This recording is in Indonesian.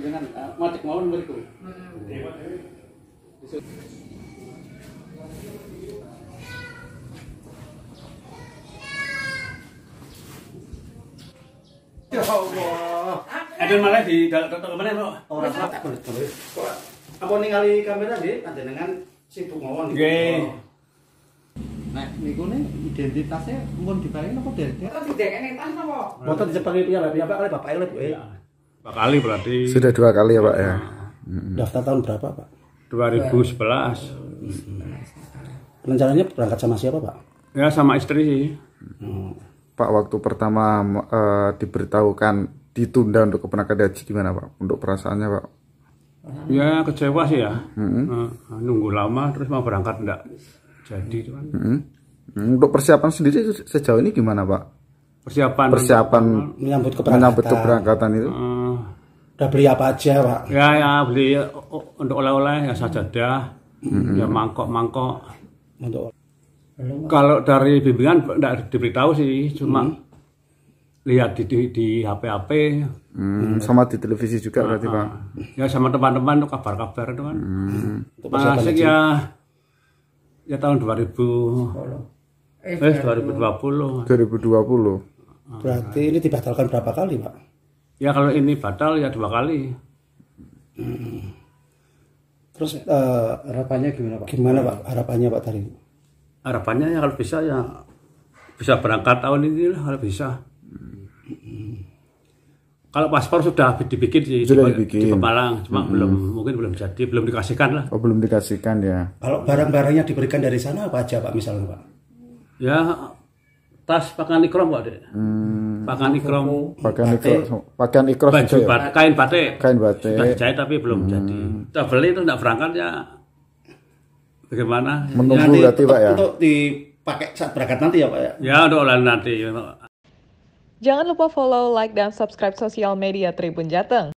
dengan matik mawon beriku. Ya Allah. Ada malah di dalam kantor kemana bro? Orang takut terus. Apa ningali kamera deh? Ada dengan sibuk mawon. Gih. Nah, niku ne identitasnya mun dibaleni apa dhewe? Ora didekne tas apa? Foto dijebali piye Pak kali bapake oleh buke. Pak kali berarti sudah dua kali ya Pak ya. Daftar tahun berapa Pak? 2011. Rencananya berangkat sama siapa Pak? Ya sama istri sih. Pak waktu pertama diberitahukan ditunda untuk keberangkatan haji gimana Pak? Untuk perasaannya Pak? Ya kecewa sih ya. Nunggu lama terus mau berangkat enggak jadi cuman. Untuk persiapan sendiri sejauh ini gimana Pak? Persiapan menyambut keberangkatan itu. Udah beli apa aja Pak? Ya beli untuk oleh-oleh ya sajadah, ya mangkok-mangkok. Kalau dari bimbingan enggak diberitahu sih, cuma lihat di HP, sama di televisi juga berarti Pak. Ya sama teman-teman tuh kabar-kabar teman. Masih ya tahun 2020. Berarti ini dibatalkan berapa kali Pak? Ya kalau ini batal ya 2 kali. Terus harapannya gimana Pak? Harapannya Pak tadi? Harapannya ya kalau bisa ya bisa berangkat tahun ini lah kalau bisa. Kalau paspor sudah dibikin di Pemalang, cuma mungkin belum jadi, belum dikasihkan lah. Oh, belum dikasihkan ya. Kalau barang-barangnya diberikan dari sana apa aja Pak misalnya Pak? Ya tas pakaian ikram Pak deh. Pakaian ikram. Baju batik, kain batik. Sudah dijahit tapi belum jadi. Kita beli itu tidak berangkat ya. Bagaimana? Menunggu berarti Pak ya. Untuk dipakai saat berangkat nanti ya Pak ya. Ya untuk lain nanti. Jangan lupa follow, like, dan subscribe sosial media Tribun Jateng.